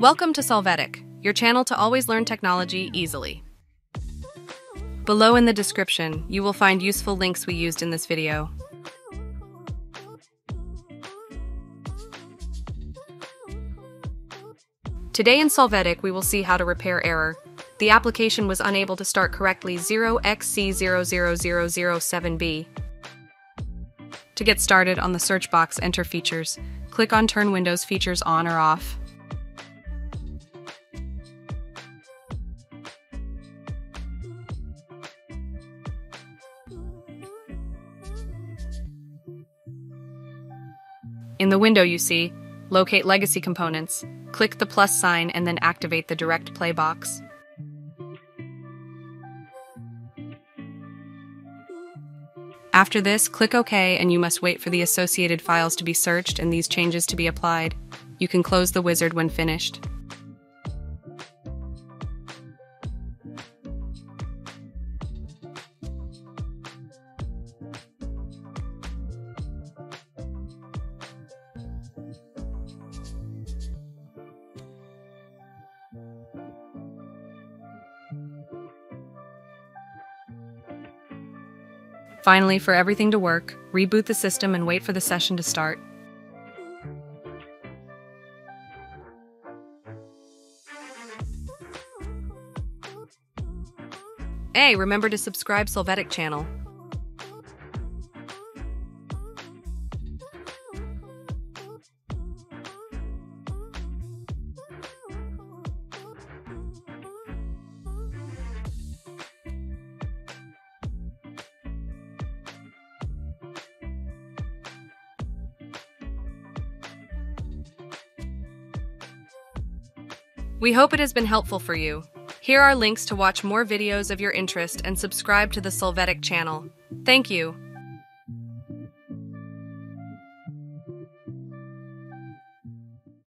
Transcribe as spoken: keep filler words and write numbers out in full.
Welcome to Solvetic, your channel to always learn technology easily. Below in the description, you will find useful links we used in this video. Today in Solvetic, we will see how to repair error. The application was unable to start correctly zero x c zero zero zero zero seven b. To get started, on the search box, enter Features. Click on Turn Windows Features on or off. In the window you see, Locate Legacy Components. Click the plus sign and then activate the Direct Play box. After this, click OK and you must wait for the associated files to be searched and these changes to be applied. You can close the wizard when finished. Finally, for everything to work, reboot the system and wait for the session to start. Hey, remember to subscribe Solvetic channel. We hope it has been helpful for you. Here are links to watch more videos of your interest and subscribe to the Solvetic channel. Thank you.